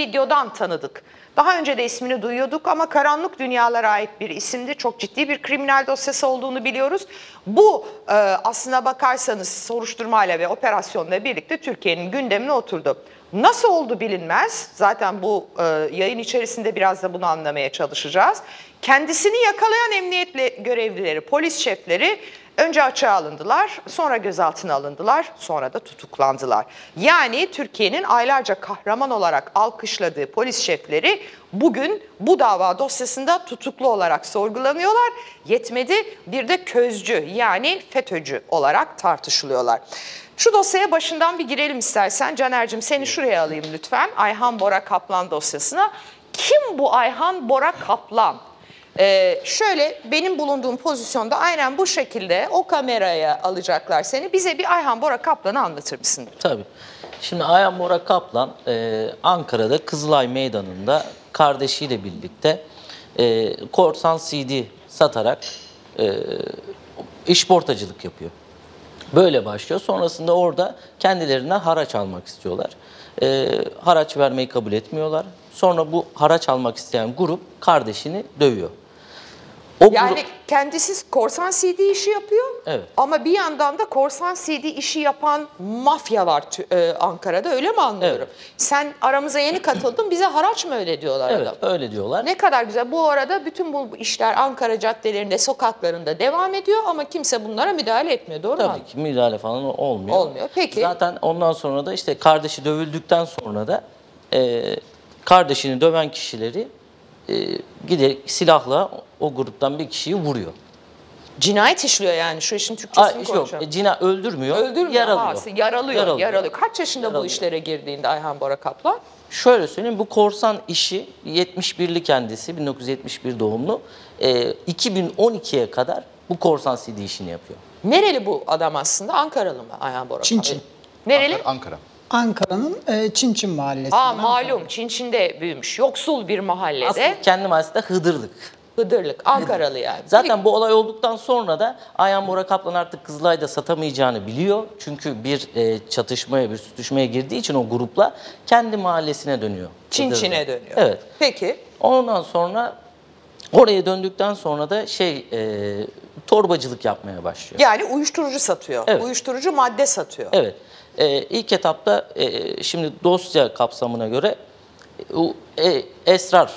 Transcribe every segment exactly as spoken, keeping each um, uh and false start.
Yıldırım videodan tanıdık. Daha önce de ismini duyuyorduk ama karanlık dünyalara ait bir isimdi. Çok ciddi bir kriminal dosyası olduğunu biliyoruz. Bu e, aslına bakarsanız soruşturmayla ve operasyonla birlikte Türkiye'nin gündemine oturdu. Nasıl oldu bilinmez. Zaten bu e, yayın içerisinde biraz da bunu anlamaya çalışacağız. Kendisini yakalayan emniyet görevlileri, polis şefleri önce açığa alındılar, sonra gözaltına alındılar, sonra da tutuklandılar. Yani Türkiye'nin aylarca kahraman olarak alkışladığı polis şefleri bugün bu dava dosyasında tutuklu olarak sorgulanıyorlar. Yetmedi, bir de közcü yani FETÖ'cü olarak tartışılıyorlar. Şu dosyaya başından bir girelim istersen. Caner'cim seni şuraya alayım lütfen. Ayhan Bora Kaplan dosyasına. Kim bu Ayhan Bora Kaplan? Ee, şöyle benim bulunduğum pozisyonda aynen bu şekilde o kameraya alacaklar seni. Bize bir Ayhan Bora Kaplan'ı anlatır mısın? Tabii. Şimdi Ayhan Bora Kaplan e, Ankara'da Kızılay Meydanı'nda kardeşiyle birlikte e, korsan C D satarak e, işportacılık yapıyor. Böyle başlıyor. Sonrasında orada kendilerinden haraç almak istiyorlar. E, haraç vermeyi kabul etmiyorlar. Sonra bu haraç almak isteyen grup kardeşini dövüyor. O yani grup... kendisi korsan C D işi yapıyor, evet. Ama bir yandan da korsan C D işi yapan mafya var e, Ankara'da, öyle mi anlıyorum? Evet. Sen aramıza yeni katıldın, bize haraç mı öyle diyorlar? Evet, adam. Öyle diyorlar. Ne kadar güzel. Bu arada bütün bu işler Ankara caddelerinde, sokaklarında devam ediyor ama kimse bunlara müdahale etmiyor, doğru mu? Tabii ki müdahale falan olmuyor. Olmuyor, peki. Zaten ondan sonra da işte kardeşi dövüldükten sonra da... E, kardeşini döven kişileri e, giderek silahla o gruptan bir kişiyi vuruyor. Cinayet işliyor yani. Şu işin Türkçesini konuşalım. E, cina öldürmüyor, öldürmüyor yaralıyor. Ha, yaralıyor, yaralıyor. Yaralıyor. Kaç yaşında yaralıyor. Bu işlere girdiğinde Ayhan Bora Kaplan? Şöyle söyleyeyim, bu korsan işi yetmiş birli kendisi, bin dokuz yüz yetmiş bir doğumlu. E, iki bin on ikiye kadar bu korsan C D işini yapıyor. Nereli bu adam aslında? Ankaralı mı Ayhan Bora Kaplan? Çin. Nereli? Ankara. Ankara. Ankara'nın e, Çinçin mahallesi. Aa, malum Çinçin'de büyümüş. Yoksul bir mahallede. Aslında kendi mahallesinde Hıdırlık. Hıdırlık. Ankaralı yani. Zaten Hıdırlık. Bu olay olduktan sonra da Ayhan Bora Kaplan artık Kızılay'da satamayacağını biliyor. Çünkü bir e, çatışmaya, bir sürtüşmeye girdiği için o grupla kendi mahallesine dönüyor. Çinçin'e dönüyor. Evet. Peki. Ondan sonra oraya döndükten sonra da şey... E, torbacılık yapmaya başlıyor. Yani uyuşturucu satıyor. Evet. Uyuşturucu madde satıyor. Evet. Ee, ilk etapta e, şimdi dosya kapsamına göre e, esrar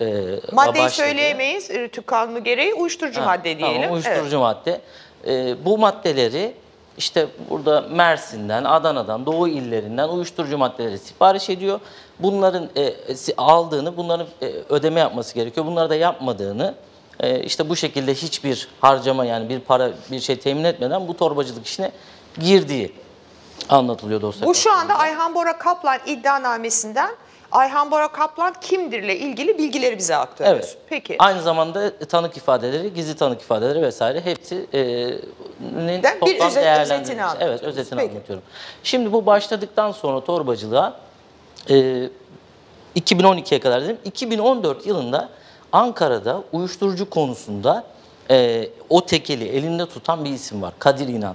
e, maddeyi başladı. Söyleyemeyiz. Türk kanunu gereği uyuşturucu ha, madde diyelim. Tamam, uyuşturucu evet. madde. E, bu maddeleri işte burada Mersin'den, Adana'dan, Doğu illerinden uyuşturucu maddeleri sipariş ediyor. Bunların e, aldığını, bunların e, ödeme yapması gerekiyor. Bunları da yapmadığını İşte bu şekilde hiçbir harcama yani bir para bir şey temin etmeden bu torbacılık işine girdiği anlatılıyor dosya. Bu şu anda Ayhan Bora Kaplan iddianamesinden Ayhan Bora Kaplan kimdirle ilgili bilgileri bize aktarıyor. Evet. Peki. Aynı zamanda tanık ifadeleri, gizli tanık ifadeleri vesaire hepsi e, ben bir özet, özetini anlatıyorum. Evet, özetini Peki. anlatıyorum. Şimdi bu başladıktan sonra torbacılığa e, iki bin on ikiye kadar dedim. iki bin on dört yılında Ankara'da uyuşturucu konusunda e, o tekeli elinde tutan bir isim var. Kadir İnan.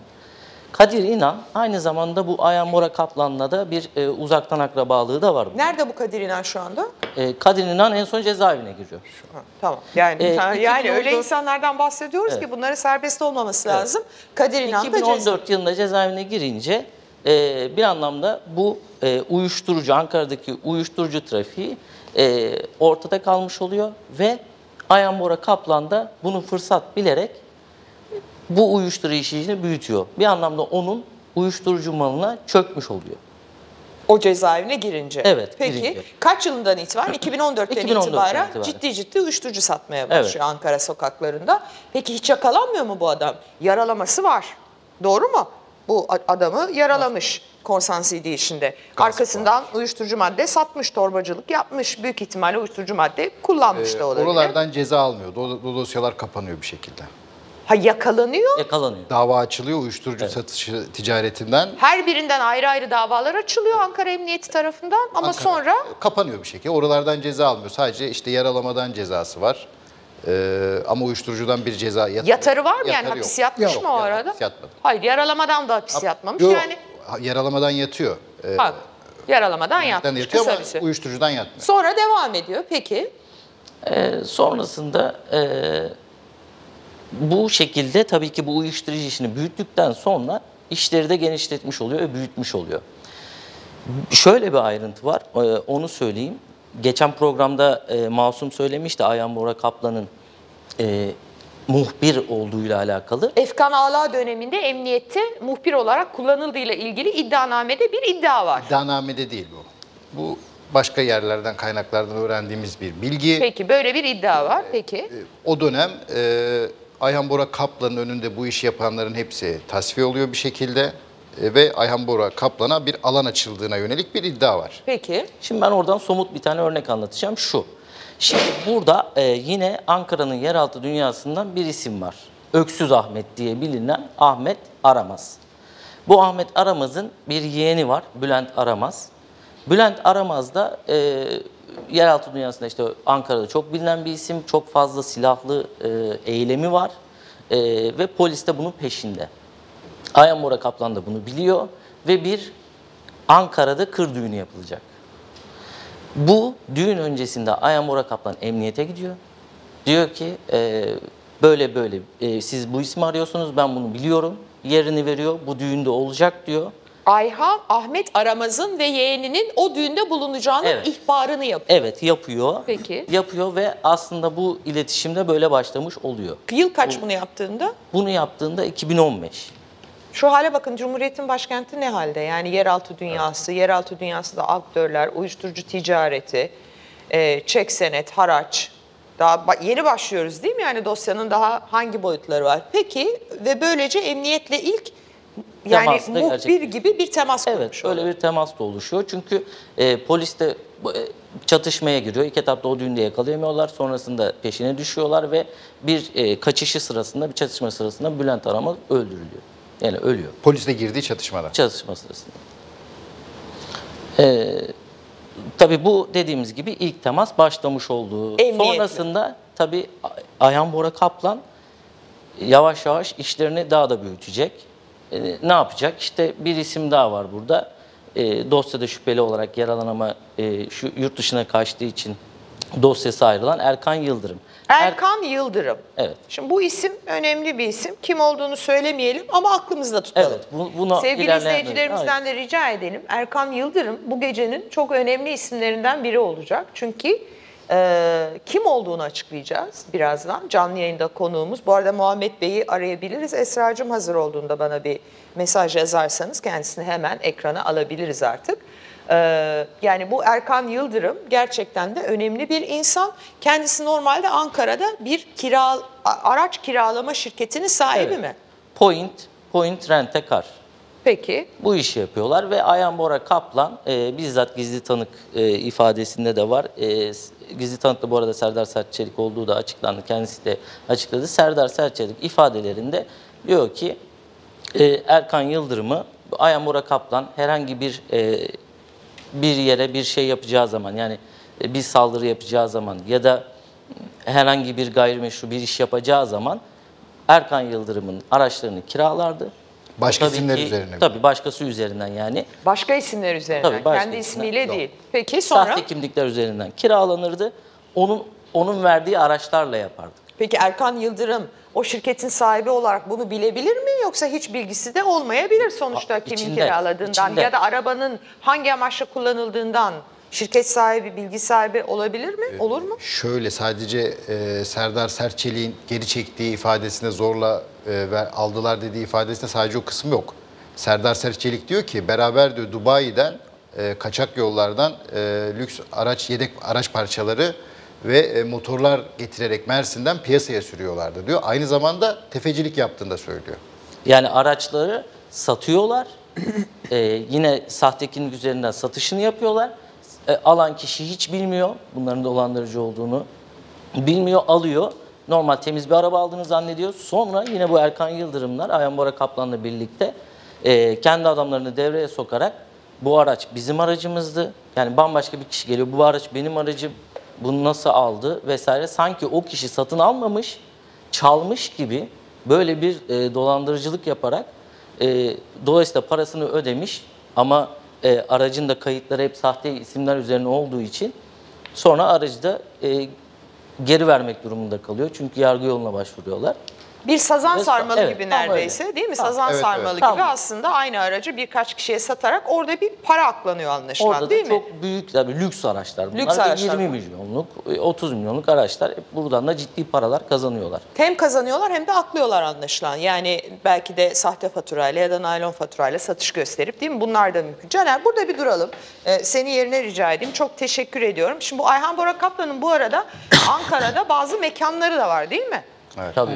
Kadir İnan aynı zamanda bu Ayhan Bora Kaplan'la da bir e, uzaktan akrabalığı da var. Nerede bu Kadir İnan şu anda? E, Kadir İnan en son cezaevine giriyor. Ha, tamam. Yani, e, yani, yani öyle insanlardan bahsediyoruz evet. ki bunların serbest olmaması evet. lazım. Kadir İnan da iki bin on dört yılında cezaevine girince e, bir anlamda bu e, uyuşturucu, Ankara'daki uyuşturucu trafiği E, ortada kalmış oluyor ve Ayhan Bora Kaplan da bunu fırsat bilerek bu uyuşturucu işini büyütüyor. Bir anlamda onun uyuşturucu malına çökmüş oluyor. O cezaevine girince. Evet. Peki girince. Kaç yılından itibaren? iki bin on dörtten itibaren ciddi ciddi uyuşturucu satmaya başlıyor evet. Ankara sokaklarında. Peki hiç yakalanmıyor mu bu adam? Yaralaması var. Doğru mu? Bu adamı yaralamış korsan C D işinde. Arkasından uyuşturucu madde satmış, torbacılık yapmış. Büyük ihtimalle uyuşturucu madde kullanmış ee, da olabilir. Oralardan ceza almıyor. O dosyalar kapanıyor bir şekilde. Ha yakalanıyor. Yakalanıyor. Dava açılıyor uyuşturucu evet. satışı ticaretinden. Her birinden ayrı ayrı davalar açılıyor Ankara Emniyeti tarafından ama Ankara, sonra... Kapanıyor bir şekilde. Oralardan ceza almıyor. Sadece işte yaralamadan cezası var. Ee, ama uyuşturucudan bir ceza yatarı, yatarı var mı? Yatarı yani hapis yatmış yok, mı o yani arada? Hayır, yaralamadan da hapis yatmamış. Yok, yani... yaralamadan yatıyor. Ee, Yaralamadan yatmış. Yatıyor ama uyuşturucudan yatmıyor. Sonra devam ediyor. Peki. Ee, sonrasında e, bu şekilde tabii ki bu uyuşturucu işini büyüttükten sonra işleri de genişletmiş oluyor ve büyütmüş oluyor. Şöyle bir ayrıntı var. Ee, onu söyleyeyim. Geçen programda e, Masum söylemişti Ayhan Bora Kaplan'ın e, muhbir olduğuyla alakalı. Efkan Ala döneminde emniyette muhbir olarak kullanıldığıyla ilgili iddianamede bir iddia var. İddianamede değil bu. Bu başka yerlerden, kaynaklardan öğrendiğimiz bir bilgi. Peki böyle bir iddia var. Peki. O dönem e, Ayhan Bora Kaplan'ın önünde bu işi yapanların hepsi tasfiye oluyor bir şekilde. Ve Ayhan Bora Kaplan'a bir alan açıldığına yönelik bir iddia var. Peki. Şimdi ben oradan somut bir tane örnek anlatacağım. Şu. Şimdi burada e, yine Ankara'nın yeraltı dünyasından bir isim var. Öksüz Ahmet diye bilinen Ahmet Aramaz. Bu Ahmet Aramaz'ın bir yeğeni var. Bülent Aramaz. Bülent Aramaz da e, yeraltı dünyasında işte Ankara'da çok bilinen bir isim. Çok fazla silahlı e, eylemi var. E, ve polis de bunun peşinde. Ayhan Bora Kaplan da bunu biliyor ve bir Ankara'da kır düğünü yapılacak. Bu düğün öncesinde Ayhan Bora Kaplan emniyete gidiyor. Diyor ki e, böyle böyle e, siz bu ismi arıyorsunuz, ben bunu biliyorum. Yerini veriyor, bu düğünde olacak diyor. Ayhan, Ahmet Aramaz'ın ve yeğeninin o düğünde bulunacağının evet. ihbarını yapıyor. Evet yapıyor. Peki. Yapıyor ve aslında bu iletişimde böyle başlamış oluyor. Yıl kaç bu, bunu yaptığında? Bunu yaptığında iki bin on beş. Şu hale bakın, Cumhuriyet'in başkenti ne halde? Yani yeraltı dünyası, evet. yeraltı dünyasında aktörler, uyuşturucu ticareti, e, çek senet, haraç. Daha yeni başlıyoruz değil mi? Yani dosyanın daha hangi boyutları var? Peki ve böylece emniyetle ilk yani muhbir gibi bir temas kurmuş. Evet, öyle bir temas da oluşuyor. Çünkü e, polis de e, çatışmaya giriyor. İlk etapta o düğünde yakalayamıyorlar. Sonrasında peşine düşüyorlar ve bir e, kaçışı sırasında, bir çatışma sırasında Bülent Aramaz öldürülüyor. Yani ölüyor. Polisle girdiği çatışmada. Çatışma sırasında. Ee, tabii bu dediğimiz gibi ilk temas başlamış olduğu. Emniyetle. Sonrasında tabii Ayhan Bora Kaplan yavaş yavaş işlerini daha da büyütecek. Ee, ne yapacak? İşte bir isim daha var burada. Ee, dosyada şüpheli olarak yer alan ama e, şu yurt dışına kaçtığı için dosyası ayrılan Erkan Yıldırım. Erkan er Yıldırım. Evet. Şimdi bu isim önemli bir isim. Kim olduğunu söylemeyelim ama aklımızda tutalım. Evet, bu, buna sevgili izleyicilerimizden de rica edelim. Erkan Yıldırım bu gecenin çok önemli isimlerinden biri olacak. Çünkü e, kim olduğunu açıklayacağız birazdan. Canlı yayında konuğumuz. Bu arada Muhammed Bey'i arayabiliriz. Esra'cığım hazır olduğunda bana bir mesaj yazarsanız kendisini hemen ekrana alabiliriz artık. Yani bu Erkan Yıldırım gerçekten de önemli bir insan. Kendisi normalde Ankara'da bir kira, araç kiralama şirketinin sahibi evet. mi? Point, Point Rentekar. Peki. Bu işi yapıyorlar ve Ayhan Bora Kaplan e, bizzat gizli tanık e, ifadesinde de var. E, gizli tanıkta bu arada Serdar Serçelik olduğu da açıklandı. Kendisi de açıkladı. Serdar Serçelik ifadelerinde diyor ki e, Erkan Yıldırım'ı Ayhan Bora Kaplan herhangi bir e, bir yere bir şey yapacağı zaman, yani bir saldırı yapacağı zaman ya da herhangi bir gayrimeşru bir iş yapacağı zaman Erkan Yıldırım'ın araçlarını kiralardı. Başka tabii isimler ki, üzerine. Tabii başkası üzerinden yani. Başka isimler üzerinden. Tabii başka kendi isimler. ismiyle Yok. değil. Peki sonra? Sahte kimlikler üzerinden kiralanırdı. Onun onun verdiği araçlarla yapardı. Peki Erkan Yıldırım o şirketin sahibi olarak bunu bilebilir mi? Yoksa hiç bilgisi de olmayabilir sonuçta kimin içinde, kiraladığından içinde. ya da arabanın hangi amaçla kullanıldığından şirket sahibi, bilgi sahibi olabilir mi? Ee, Olur mu? Şöyle sadece e, Serdar Serçelik'in geri çektiği ifadesinde zorla e, aldılar dediği ifadesinde sadece o kısım yok. Serdar Serçelik diyor ki beraber diyor Dubai'den e, kaçak yollardan e, lüks araç, yedek araç parçaları ve motorlar getirerek Mersin'den piyasaya sürüyorlardı diyor. Aynı zamanda tefecilik yaptığını da söylüyor. Yani araçları satıyorlar. ee, yine sahte kimlik üzerinden satışını yapıyorlar. Ee, alan kişi hiç bilmiyor. Bunların dolandırıcı olduğunu bilmiyor, alıyor. Normal temiz bir araba aldığını zannediyor. Sonra yine bu Erkan Yıldırımlar Ayhan Bora Kaplan'la birlikte e, kendi adamlarını devreye sokarak bu araç bizim aracımızdı. Yani bambaşka bir kişi geliyor. Bu araç benim aracım. Bunu nasıl aldı vesaire, sanki o kişi satın almamış, çalmış gibi böyle bir e, dolandırıcılık yaparak e, dolayısıyla parasını ödemiş ama e, aracın da kayıtları hep sahte isimler üzerine olduğu için sonra aracı da e, geri vermek durumunda kalıyor. Çünkü yargı yoluna başvuruyorlar. Bir sazan sarmalı evet, gibi neredeyse değil mi? Tamam. Sazan evet, sarmalı evet. gibi tamam. aslında aynı aracı birkaç kişiye satarak orada bir para aklanıyor anlaşılan orada değil mi? Orada çok büyük tabii lüks araçlar bunlar. Lüks araçlar yirmi milyonluk, otuz milyonluk araçlar. Buradan da ciddi paralar kazanıyorlar. Hem kazanıyorlar hem de aklıyorlar anlaşılan. Yani belki de sahte faturayla ya da naylon faturayla satış gösterip değil mi? Bunlar da mümkün. Caner burada bir duralım. Ee, seni yerine rica edeyim. Çok teşekkür ediyorum. Şimdi bu Ayhan Bora Kaplan'ın bu arada Ankara'da bazı mekanları da var değil mi? Evet. Tabii.